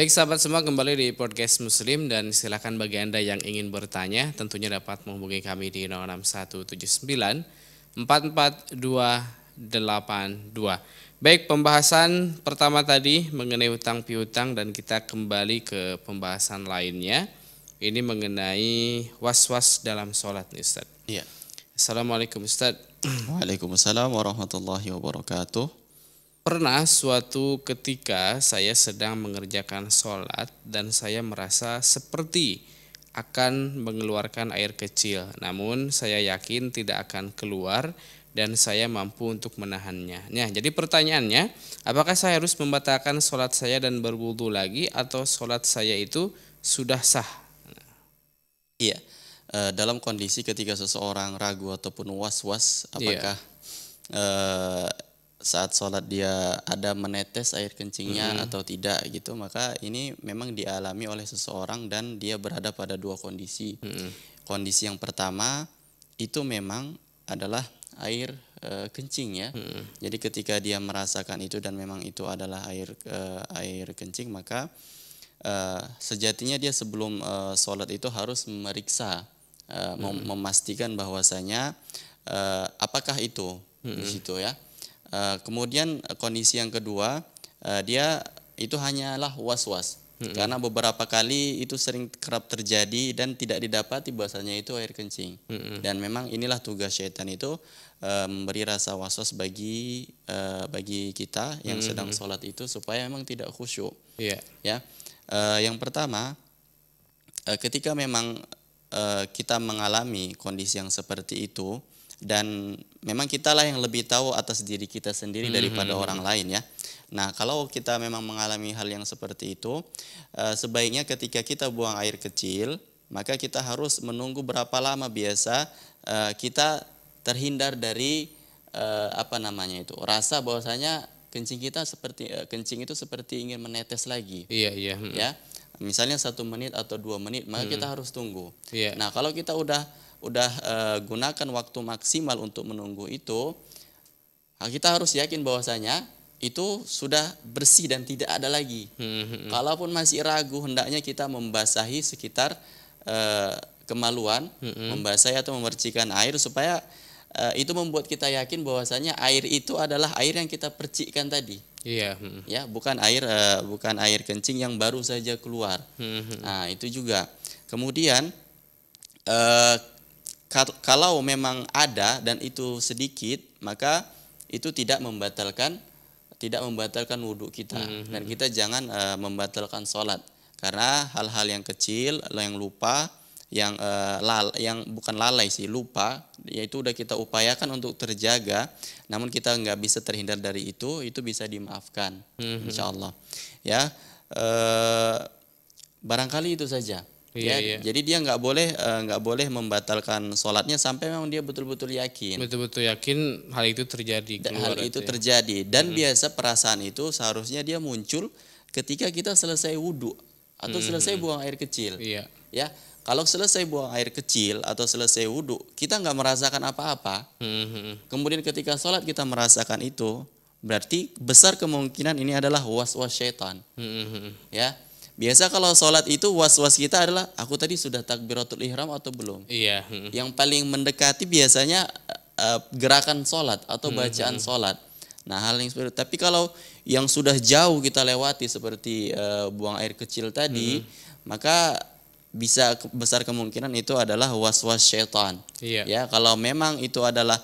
Baik sahabat semua, kembali di Podcast Muslim, dan silakan bagi Anda yang ingin bertanya tentunya dapat menghubungi kami di 06179 44282. Baik, pembahasan pertama tadi mengenai hutang piutang, dan kita kembali ke pembahasan lainnya. Ini mengenai was-was dalam sholat nih Ustaz. Iya. Assalamualaikum Ustaz. Waalaikumsalam warahmatullahi wabarakatuh. Pernah suatu ketika saya sedang mengerjakan sholat dan saya merasa seperti akan mengeluarkan air kecil. Namun saya yakin tidak akan keluar dan saya mampu untuk menahannya. Nah, jadi pertanyaannya, apakah saya harus membatalkan sholat saya dan berwudu lagi, atau sholat saya itu sudah sah? Iya, dalam kondisi ketika seseorang ragu ataupun was-was, apakah saat sholat dia ada menetes air kencingnya atau tidak gitu, maka ini memang dialami oleh seseorang dan dia berada pada dua kondisi. Kondisi yang pertama itu memang adalah air kencing ya. Jadi ketika dia merasakan itu dan memang itu adalah air kencing, maka sejatinya dia sebelum sholat itu harus memeriksa, memastikan bahwasanya apakah itu di situ ya. Kemudian kondisi yang kedua, dia itu hanyalah was-was karena beberapa kali itu sering kerap terjadi dan tidak didapati bahasanya itu air kencing. Dan memang inilah tugas syaitan itu, memberi rasa was-was bagi kita yang sedang sholat itu supaya memang tidak khusyuk. Ya, yang pertama, ketika memang kita mengalami kondisi yang seperti itu, dan memang kitalah yang lebih tahu atas diri kita sendiri daripada orang lain ya. Nah, kalau kita memang mengalami hal yang seperti itu, sebaiknya ketika kita buang air kecil, maka kita harus menunggu berapa lama biasa kita terhindar dari rasa bahwasanya kencing itu seperti ingin menetes lagi. Ya, misalnya 1 menit atau 2 menit, maka kita harus tunggu. Nah, kalau kita udah gunakan waktu maksimal untuk menunggu itu, kita harus yakin bahwasanya itu sudah bersih dan tidak ada lagi. Kalaupun masih ragu, hendaknya kita membasahi sekitar kemaluan, membasahi atau memercikan air supaya itu membuat kita yakin bahwasanya air itu adalah air yang kita percikkan tadi. Ya, bukan air kencing yang baru saja keluar. Nah, itu juga. Kemudian kalau memang ada dan itu sedikit, maka itu tidak membatalkan wudhu kita, dan kita jangan membatalkan sholat karena hal-hal yang kecil, yang lupa, yang bukan lalai sih lupa, yaitu udah kita upayakan untuk terjaga, namun kita nggak bisa terhindar dari itu bisa dimaafkan, insyaallah. Ya, barangkali itu saja. Ya, jadi dia nggak boleh membatalkan sholatnya sampai memang dia betul-betul yakin hal itu terjadi. Dan biasa perasaan itu seharusnya dia muncul ketika kita selesai wudhu atau selesai buang air kecil. Ya, kalau selesai buang air kecil atau selesai wudhu kita nggak merasakan apa-apa. Kemudian ketika sholat kita merasakan itu, berarti besar kemungkinan ini adalah was-was syaitan. Ya. Biasa kalau sholat itu was-was kita adalah aku tadi sudah takbiratul ihram atau belum. Yang paling mendekati biasanya gerakan sholat atau bacaan sholat. Nah, hal yang seperti itu. Tapi kalau yang sudah jauh kita lewati seperti buang air kecil tadi, maka bisa besar kemungkinan itu adalah was-was syaitan. Ya, kalau memang itu adalah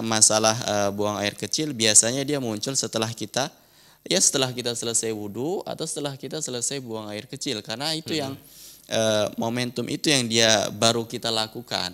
masalah buang air kecil, biasanya dia muncul setelah kita selesai wudhu atau setelah kita selesai buang air kecil, karena itu yang momentum itu yang dia baru kita lakukan.